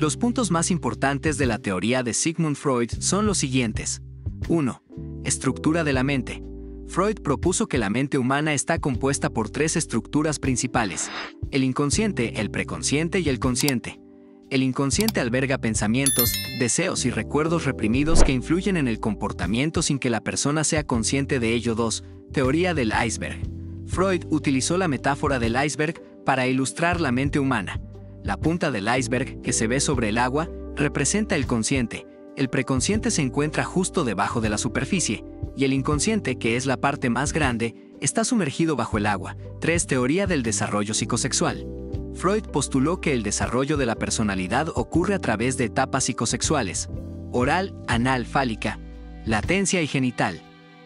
Los puntos más importantes de la teoría de Sigmund Freud son los siguientes. 1. Estructura de la mente. Freud propuso que la mente humana está compuesta por tres estructuras principales: el inconsciente, el preconsciente y el consciente. El inconsciente alberga pensamientos, deseos y recuerdos reprimidos que influyen en el comportamiento sin que la persona sea consciente de ello. 2. Teoría del iceberg. Freud utilizó la metáfora del iceberg para ilustrar la mente humana. La punta del iceberg, que se ve sobre el agua, representa el consciente. El preconsciente se encuentra justo debajo de la superficie, y el inconsciente, que es la parte más grande, está sumergido bajo el agua. 3. Teoría del desarrollo psicosexual. Freud postuló que el desarrollo de la personalidad ocurre a través de etapas psicosexuales: oral, anal, fálica, latencia y genital.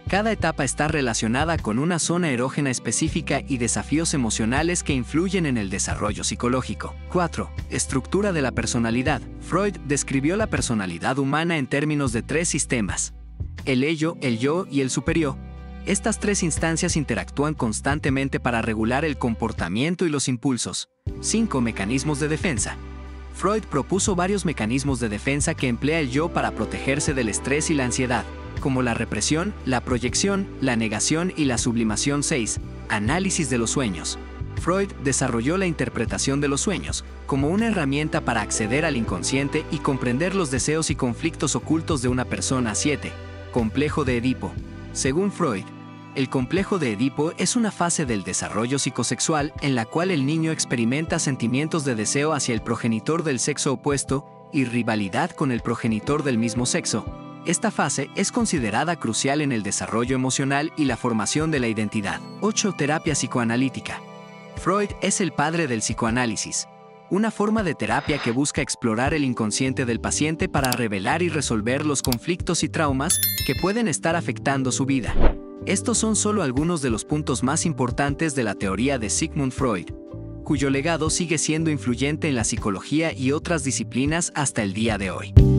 Cada etapa está relacionada con una zona erógena específica y desafíos emocionales que influyen en el desarrollo psicológico. 4. Estructura de la personalidad. Freud describió la personalidad humana en términos de tres sistemas: el ello, el yo y el superior. Estas tres instancias interactúan constantemente para regular el comportamiento y los impulsos. 5. Mecanismos de defensa. Freud propuso varios mecanismos de defensa que emplea el yo para protegerse del estrés y la ansiedad, como la represión, la proyección, la negación y la sublimación. 6. Análisis de los sueños. Freud desarrolló la interpretación de los sueños como una herramienta para acceder al inconsciente y comprender los deseos y conflictos ocultos de una persona. 7. Complejo de Edipo. Según Freud, el complejo de Edipo es una fase del desarrollo psicosexual en la cual el niño experimenta sentimientos de deseo hacia el progenitor del sexo opuesto y rivalidad con el progenitor del mismo sexo. Esta fase es considerada crucial en el desarrollo emocional y la formación de la identidad. 8. Terapia psicoanalítica. Freud es el padre del psicoanálisis, una forma de terapia que busca explorar el inconsciente del paciente para revelar y resolver los conflictos y traumas que pueden estar afectando su vida. Estos son solo algunos de los puntos más importantes de la teoría de Sigmund Freud, cuyo legado sigue siendo influyente en la psicología y otras disciplinas hasta el día de hoy.